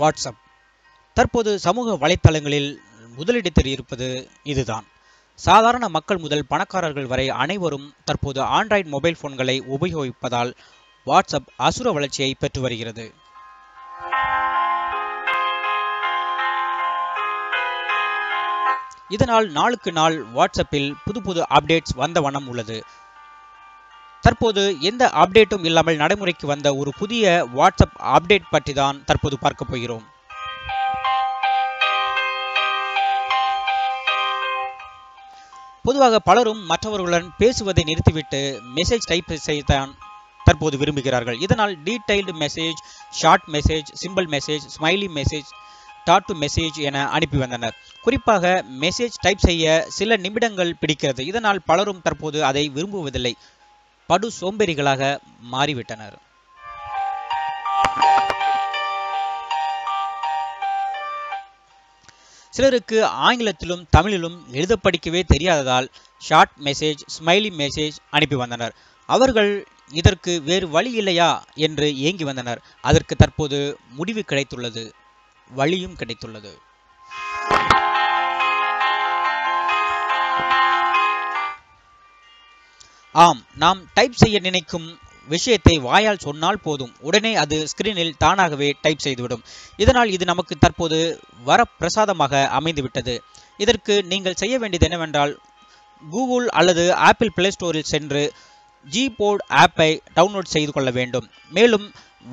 WhatsApp. தற்போது சமூக வலைத்தளங்களில் முதலிடத்தில் இருப்பது இதுதான். சாதாரண மக்கள் முதல் பணக்காரர்கள் வரை அனைவரும் தற்போது ஆண்ட்ராய்டு மொபைல் போன்களை உபயோகிப்பதால் வாட்ஸ்அப் அசுர வளர்ச்சியை பெற்று வருகிறது. இதனால் நாளுக்கு நாள் வாட்ஸ்அப்பில் புது புது அப்டேட்ஸ் வந்த வண்ணம் உள்ளது. தற்போது எந்த அப்டேட்டும் இல்லாமல் நடைமுறைக்கு வந்த ஒரு புதிய வாட்ஸ்அப் அப்டேட் பற்றி தான் தற்போது பார்க்க போகிறோம். பொதுவாக பலரும் மற்றவர்களுடன் பேசுவதை நிறுத்திவிட்டு மெசேஜ் டைப் செய்யத்தான் தற்போது விரும்புகிறார்கள். இதனால் detailed message, short message, simple message, smiley message, dot to message என அனுப்பி வந்தனர். குறிப்பாக மெசேஜ் டைப் செய்ய சில நிமிடங்கள் பிடிக்கிறது. இதனால் பலரும் தற்போது அதை விரும்புவதில்லை, படு சோம்பேறிகளாக மாறிவிட்டனர். சிலருக்கு ஆங்கிலத்திலும் தமிழிலும் எழுத படிக்கவே தெரியாததால் ஷார்ட் மெசேஜ், ஸ்மைலி மெசேஜ் அனுப்பி வந்தனர். அவர்கள் இதற்கு வேறு வழி இல்லையா என்று ஏங்கி வந்தனர். அதற்கு தற்போது முடிவு கிடைத்துள்ளது, வழியும் கிடைத்துள்ளது. ஆம், நாம் டைப் செய்ய நினைக்கும் விஷயத்தை வாயால் சொன்னால் போதும், உடனே அது ஸ்கிரீனில் தானாகவே டைப் செய்துவிடும். இதனால் இது நமக்கு தற்போது வரப்பிரசாதமாக அமைந்துவிட்டது. இதற்கு நீங்கள் செய்ய வேண்டியது என்னவென்றால், கூகுள் அல்லது ஆப்பிள் பிளே ஸ்டோரில் சென்று ஜிபோர்ட் ஆப்பை டவுன்லோட் செய்து கொள்ள வேண்டும். மேலும்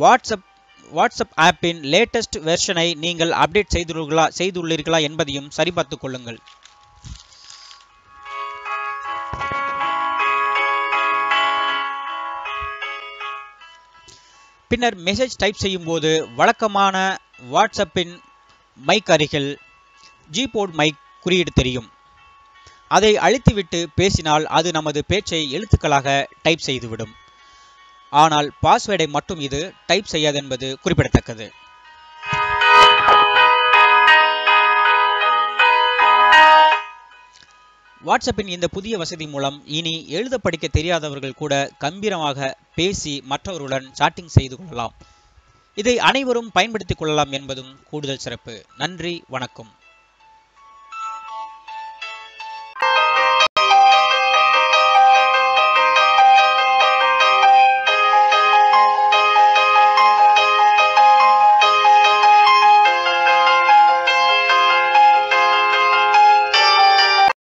வாட்ஸ்அப் ஆப்பின் லேட்டஸ்ட் வெர்ஷனை நீங்கள் அப்டேட் செய்துள்ளீர்களா என்பதையும் சரிபார்த்துக் கொள்ளுங்கள். பின்னர் மெசேஜ் டைப் செய்யும்போது வழக்கமான வாட்ஸ்அப்பின் மைக் அருகில் ஜிபோர்ட் மைக் குறியீடு தெரியும். அதை அழித்துவிட்டு பேசினால் அது நமது பேச்சை எழுத்துக்களாக டைப் செய்துவிடும். ஆனால் பாஸ்வேர்டை மட்டும் இது டைப் செய்யாது என்பது குறிப்பிடத்தக்கது. வாட்ஸ்அப்பின் இந்த புதிய வசதி மூலம் இனி எழுத படிக்க தெரியாதவர்கள் கூட கம்பீரமாக பேசி மற்றவர்களுடன் சாட்டிங் செய்து கொள்ளலாம். இதை அனைவரும் பயன்படுத்திக் கொள்ளலாம் என்பதும் கூடுதல் சிறப்பு. நன்றி, வணக்கம்.